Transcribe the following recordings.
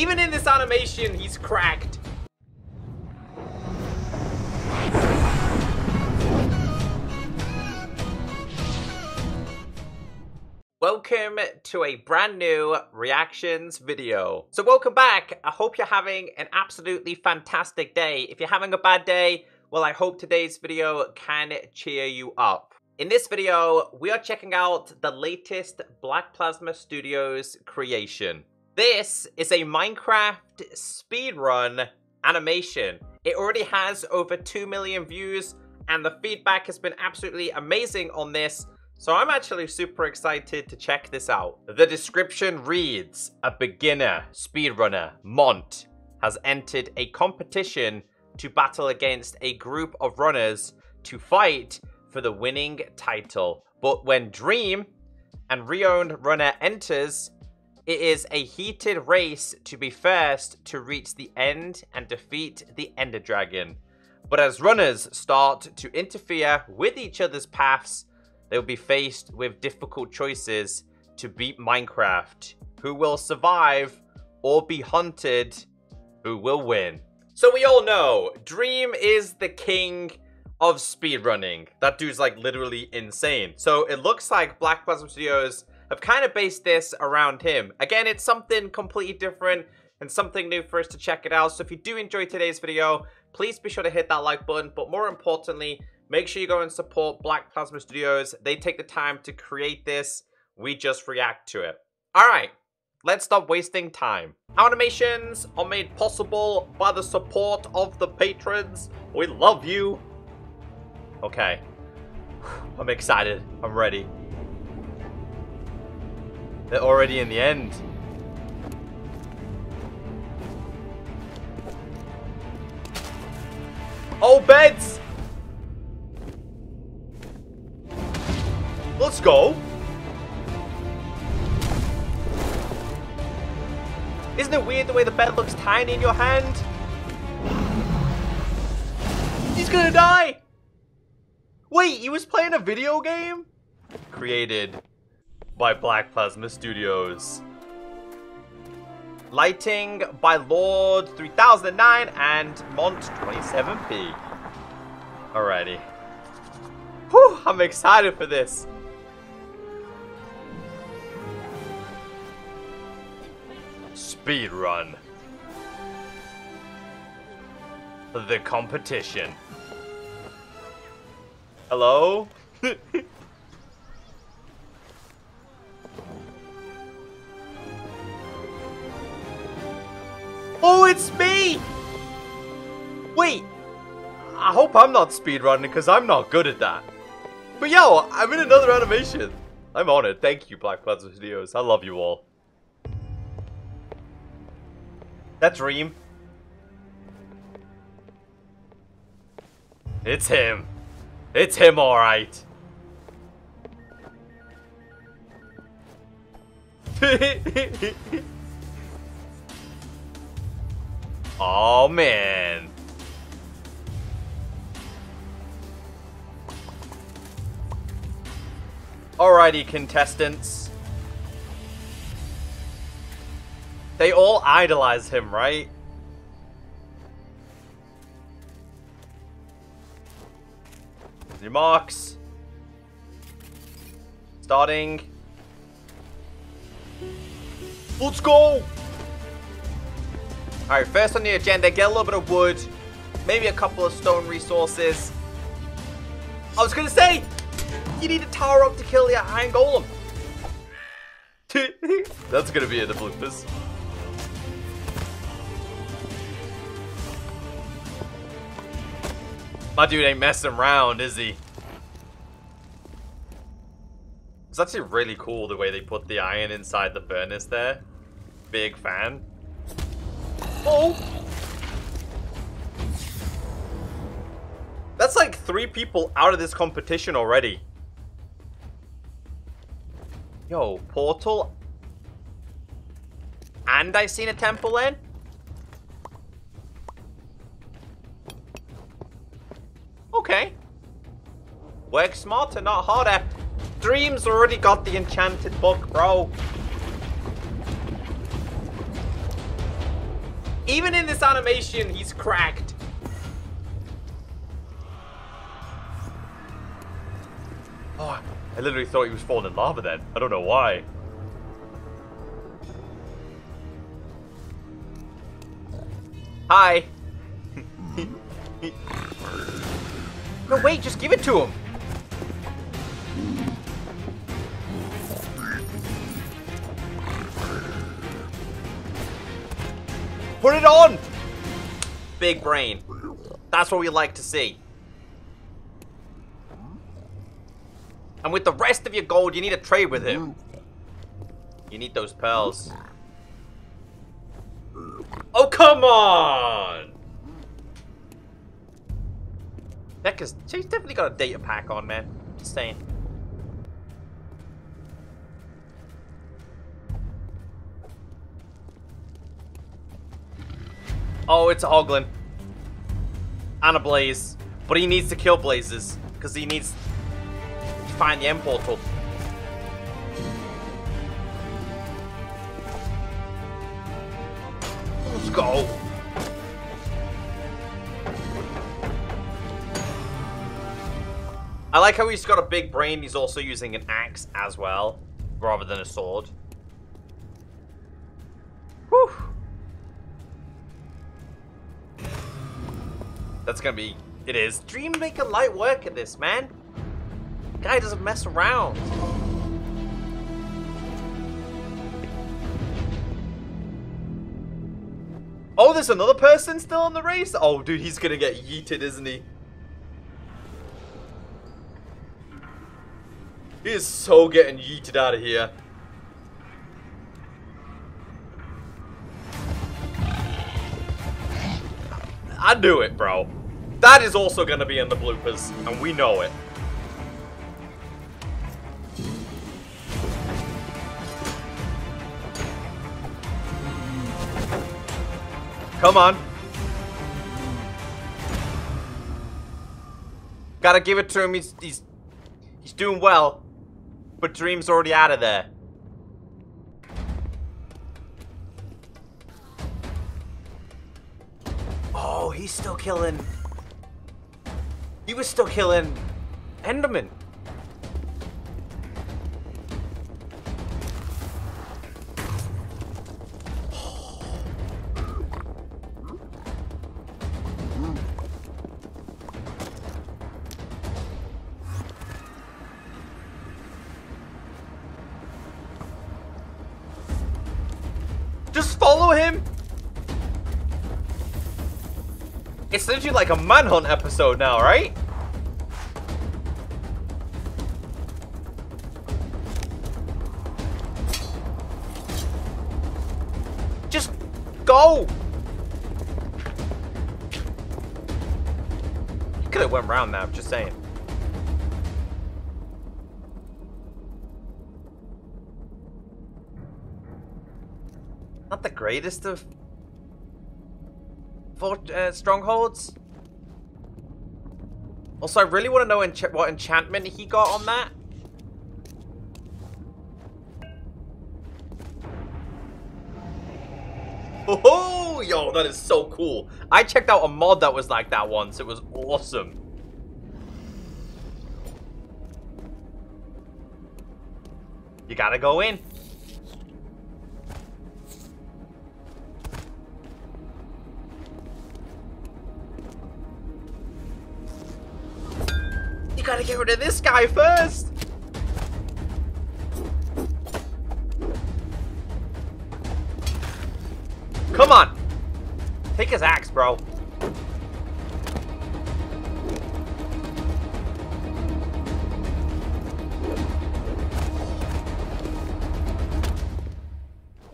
Even in this animation, he's cracked. Welcome to a brand new reactions video. So welcome back. I hope you're having an absolutely fantastic day. If you're having a bad day, well, I hope today's video can cheer you up. In this video, we are checking out the latest Black Plasma Studios creation. This is a Minecraft speedrun animation. It already has over 2 million views and the feedback has been absolutely amazing on this. So I'm actually super excited to check this out. The description reads, a beginner speedrunner, Mont, has entered a competition to battle against a group of runners to fight for the winning title. But when Dream, an re-owned runner, enters, it is a heated race to be first to reach the end and defeat the Ender Dragon. But as runners start to interfere with each other's paths, they'll be faced with difficult choices to beat Minecraft. Who will survive or be hunted? Who will win? So we all know, Dream is the king of speedrunning. That dude's like literally insane. So it looks like Black Plasma Studios have kind of based this around him. Again, it's something completely different and something new for us to check it out. So if you do enjoy today's video, please be sure to hit that like button. But more importantly, make sure you go and support Black Plasma Studios. They take the time to create this. We just react to it. All right, let's stop wasting time. Our animations are made possible by the support of the patrons. We love you. Okay, I'm excited. I'm ready. They're already in the end. Oh, beds! Let's go. Isn't it weird the way the bed looks tiny in your hand? He's gonna die. Wait, he was playing a video game? Created by Black Plasma Studios. Lighting by Lord 3009 and Mont 27P. Alrighty. Whew, I'm excited for this. Speedrun. The competition. Hello? Oh, it's me! Wait. I hope I'm not speedrunning because I'm not good at that. But yo, I'm in another animation. I'm on it. Thank you, Black Plasma Studios. I love you all. That's Dream. It's him. It's him, all right. Oh, man. Alrighty, contestants. They all idolize him, right? Your marks. Starting. Let's go! Alright, first on the agenda, get a little bit of wood. Maybe a couple of stone resources. I was gonna say, you need a tower up to kill the Iron Golem. That's gonna be in the bloopers. My dude ain't messing around, is he? It's actually really cool the way they put the iron inside the furnace there. Big fan. Oh! That's like 3 people out of this competition already. Yo, portal. And I've seen a temple in. Okay. Work smarter, not harder. Dream's already got the enchanted book, bro. Even in this animation, he's cracked. Oh, I literally thought he was falling in lava then. I don't know why. Hi. No, wait, just give it to him. Put it on! Big brain. That's what we like to see. And with the rest of your gold, you need to trade with him. You need those pearls. Oh, come on! Deca's, she's definitely got a data pack on, man. Just saying. Oh, it's a Hoglin. And a Blaze. But he needs to kill Blazes. Because he needs to find the end portal. Let's go. I like how he's got a big brain. He's also using an axe as well, rather than a sword. Whew. That's gonna be... It is. Dream making light work at this, man. Guy doesn't mess around. Oh, there's another person still in the race? Oh, dude, he's gonna get yeeted, isn't he? He is so getting yeeted out of here. I knew it, bro. That is also going to be in the bloopers, and we know it. Come on. Gotta give it to him. He's doing well. But Dream's already out of there. Oh, he's still killing. He was still killing Enderman. Just follow him! It's literally like a manhunt episode now, right? Just go! You could have went round that, I'm just saying. Not the greatest of strongholds. Also, I really want to know what enchantment he got on that. Oh, yo, that is so cool. I checked out a mod that was like that once. It was awesome. You gotta go in. You gotta get rid of this guy first! Come on! Take his axe, bro.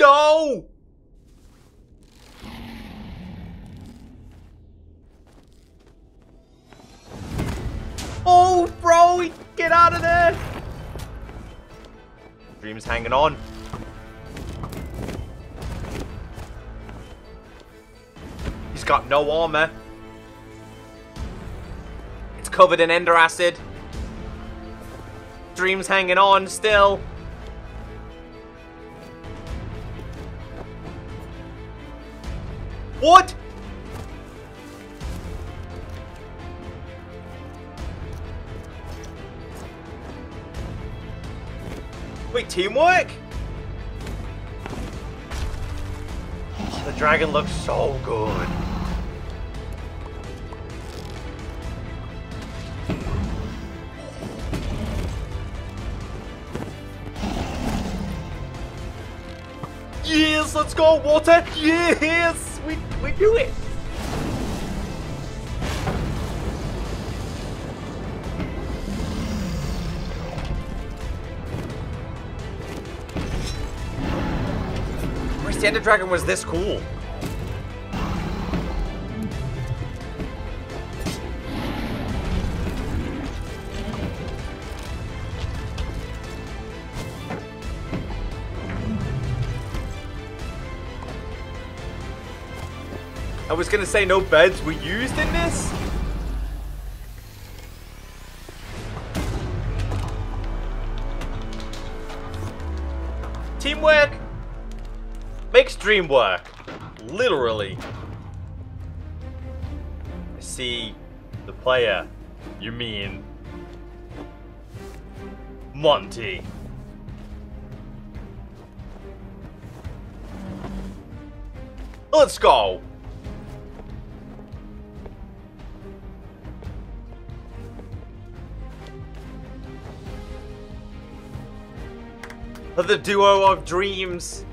No! Oh, bro, get out of there! Dream's hanging on. He's got no armor. It's covered in ender acid. Dream's hanging on still. What? Wait, teamwork? Oh, the dragon looks so good. Yes, let's go, Walter. Yes, we do it. The Ender Dragon was this cool. I was gonna say no beds were used in this. Teamwork makes dream work, literally. I see the player, you mean Monty. Let's go. The duo of dreams.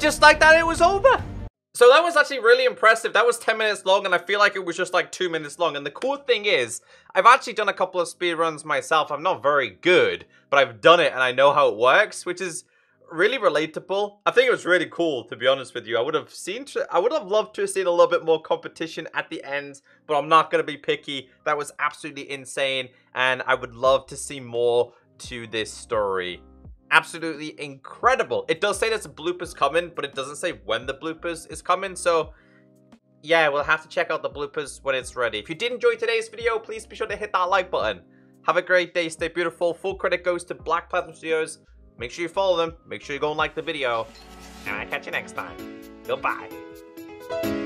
Just like that, it was over. So that was actually really impressive. That was 10 minutes long, and I feel like it was just like 2 minutes long. And the cool thing is, I've actually done a couple of speedruns myself. I'm not very good, but I've done it, and I know how it works, which is really relatable. I think it was really cool, to be honest with you. I would have loved to have seen a little bit more competition at the end, but I'm not going to be picky. That was absolutely insane, and I would love to see more to this story. Absolutely incredible. It does say there's a bloopers coming, but it doesn't say when the bloopers is coming. So yeah, we'll have to check out the bloopers when it's ready. If you did enjoy today's video, please be sure to hit that like button. Have a great day. Stay beautiful. Full credit goes to Black Plasma Studios. Make sure you follow them. Make sure you go and like the video. And I'll catch you next time. Goodbye.